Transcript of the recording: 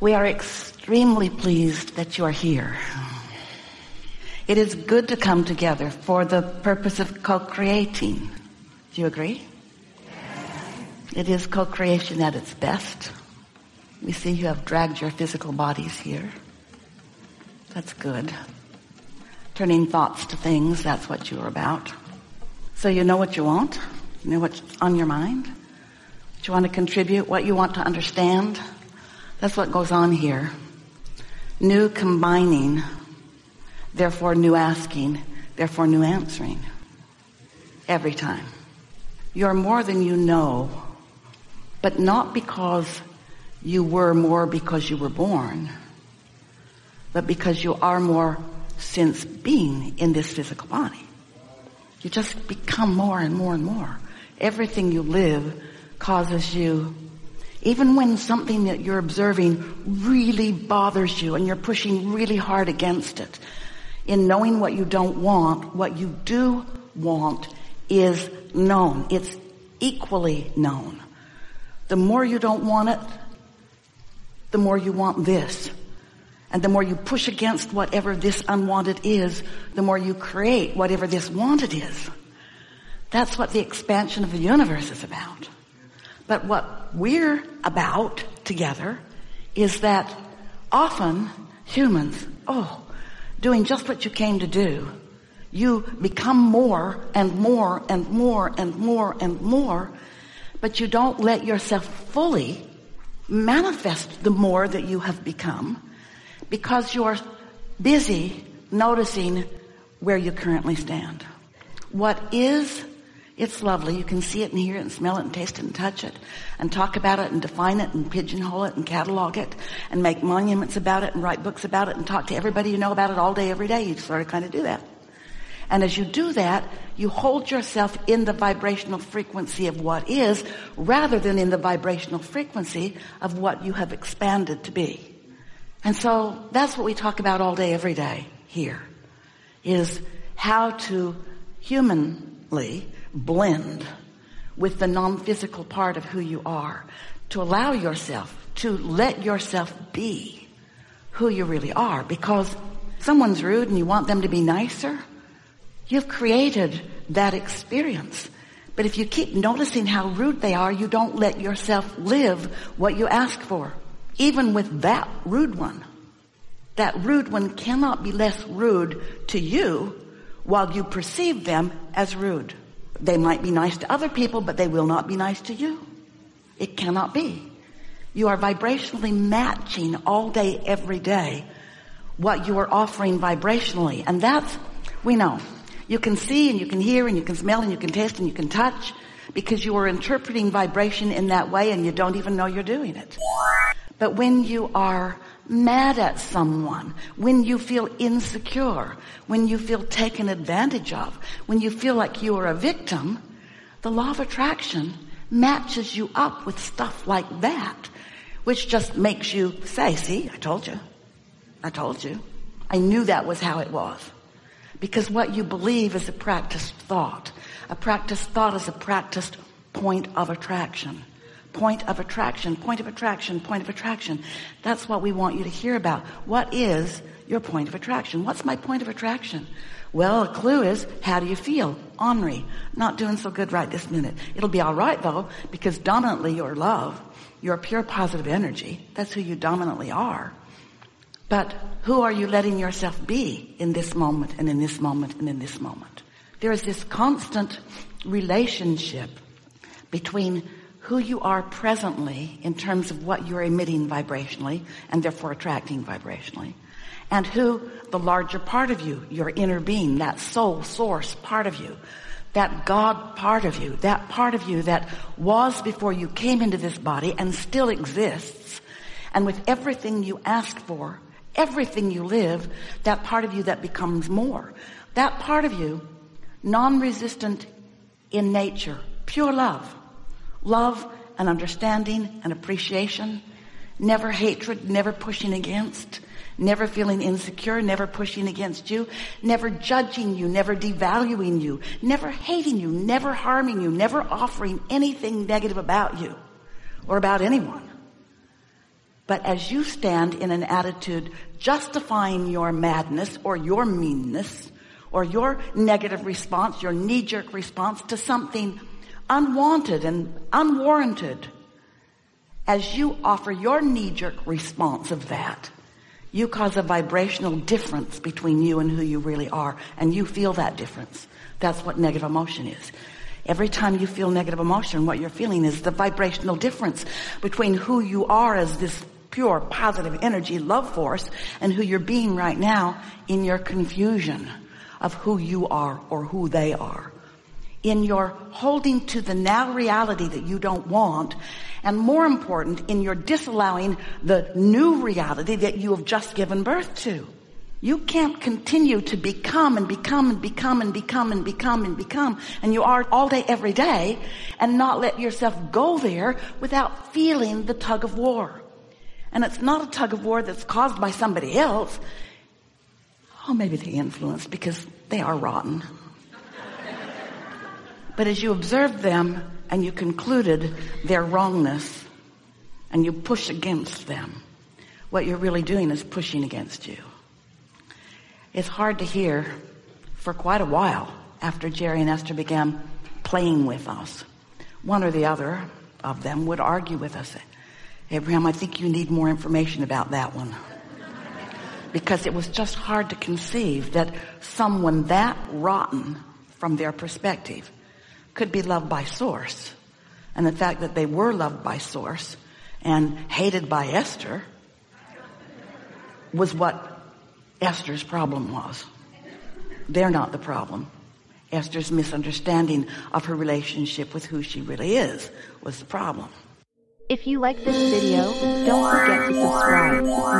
We are extremely pleased that you are here. It is good to come together for the purpose of co-creating. Do you agree? It is co-creation at its best. We see you have dragged your physical bodies here. That's good. Turning thoughts to things, that's what you are about. So you know what you want. You know what's on your mind. What you want to contribute, what you want to understand. That's what goes on here. New combining, therefore new asking, therefore new answering. Every time. You're more than you know, but not because you were more because you were born, but because you are more since being in this physical body. You just become more and more and more. Everything you live causes you, even when something that you're observing really bothers you and you're pushing really hard against it, in knowing what you don't want, what you do want is known. It's equally known. The more you don't want it, the more you want this. And the more you push against whatever this unwanted is, the more you create whatever this wanted is. That's what the expansion of the universe is about. But what we're about together is that often humans, doing just what you came to do, you become more and more and more and more and more, but you don't let yourself fully manifest the more that you have become, because you're busy noticing where you currently stand. What is, it's lovely. You can see it and hear it and smell it and taste it and touch it and talk about it and define it and pigeonhole it and catalog it and make monuments about it and write books about it and talk to everybody you know about it all day, every day. You sort of kind of do that. And as you do that, you hold yourself in the vibrational frequency of what is, rather than in the vibrational frequency of what you have expanded to be. And so that's what we talk about all day, every day here, is how to humanly blend with the non-physical part of who you are, to allow yourself, to let yourself be who you really are. Because someone's rude and you want them to be nicer, you've created that experience. But if you keep noticing how rude they are, you don't let yourself live what you ask for. Even with that rude one cannot be less rude to you while you perceive them as rude. They might be nice to other people, but they will not be nice to you. It cannot be. You are vibrationally matching all day, every day, what you are offering vibrationally. And that's, we know, you can see and you can hear and you can smell and you can taste and you can touch, because you are interpreting vibration in that way and you don't even know you're doing it. But when you are mad at someone, when you feel insecure, when you feel taken advantage of, when you feel like you are a victim, the law of attraction matches you up with stuff like that, which just makes you say, see, I told you. I knew that was how it was. Because what you believe is a practiced thought. A practiced thought is a practiced point of attraction. Point of attraction, point of attraction, point of attraction. That's what we want you to hear about. What is your point of attraction? What's my point of attraction? Well, a clue is, how do you feel? Ornery. Not doing so good right this minute. It'll be all right, though, because dominantly you're love. You're pure positive energy. That's who you dominantly are. But who are you letting yourself be in this moment and in this moment and in this moment? There is this constant relationship between who you are presently in terms of what you're emitting vibrationally and therefore attracting vibrationally, and who the larger part of you, your inner being, that soul source part of you, that God part of you that was before you came into this body and still exists. And with everything you ask for, everything you live, that part of you that becomes more, that part of you, non-resistant in nature, pure love. Love and understanding and appreciation. Never hatred, never pushing against, never feeling insecure, never pushing against you, never judging you, never devaluing you, never hating you, never harming you, never offering anything negative about you or about anyone. but as you stand in an attitude justifying your madness or your meanness or your negative response, your knee-jerk response to something unwanted and unwarranted, as you offer your knee-jerk response of that, you cause a vibrational difference between you and who you really are, and you feel that difference. That's what negative emotion is. Every time you feel negative emotion, what you're feeling is the vibrational difference between who you are as this pure positive energy love force and who you're being right now in your confusion of who you are or who they are, in your holding to the now reality that you don't want, and more important, in your disallowing the new reality that you have just given birth to. You can't continue to become and become and become and become and become and become, and you are all day, every day, and not let yourself go there without feeling the tug of war. And it's not a tug of war that's caused by somebody else. Oh, maybe they influenced because they are rotten. But as you observed them and you concluded their wrongness and you push against them, what you're really doing is pushing against you. It's hard to hear for quite a while after Jerry and Esther began playing with us. One or the other of them would argue with us. Abraham, I think you need more information about that one. Because it was just hard to conceive that someone that rotten from their perspective could be loved by Source. And the fact that they were loved by Source and hated by Esther was what Esther's problem was. They're not the problem. Esther's misunderstanding of her relationship with who she really is was the problem. If you like this video, don't forget to subscribe.